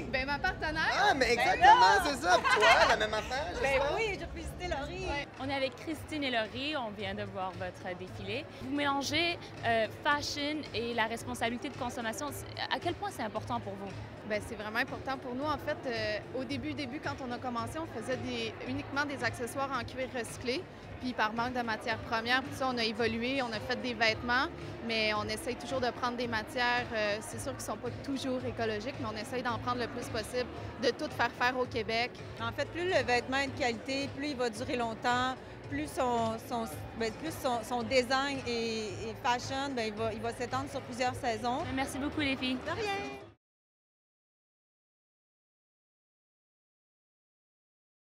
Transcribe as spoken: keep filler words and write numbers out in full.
Hey! Ben, ma partenaire! Ah, mais exactement, ben c'est ça! Toi, la même affaire, je Ben oui, je félicite Laurie! Ouais. On est avec Christine et Laurie, on vient de voir votre défilé. Vous mélangez euh, fashion et la responsabilité de consommation. À quel point c'est important pour vous? Ben, c'est vraiment important pour nous. En fait, euh, au début, début, quand on a commencé, on faisait des, uniquement des accessoires en cuir recyclé. Puis par manque de matières premières, puis ça, on a évolué, on a fait des vêtements, mais on essaye toujours de prendre des matières, euh, c'est sûr qu'ils ne sont pas toujours écologiques, mais on essaye d'en prendre le plus possible, de tout faire faire au Québec. En fait, plus le vêtement est de qualité, plus il va durer longtemps, plus son, son, bien, plus son, son design et, et fashion, bien, il va, il va s'étendre sur plusieurs saisons. Merci beaucoup, les filles. De rien!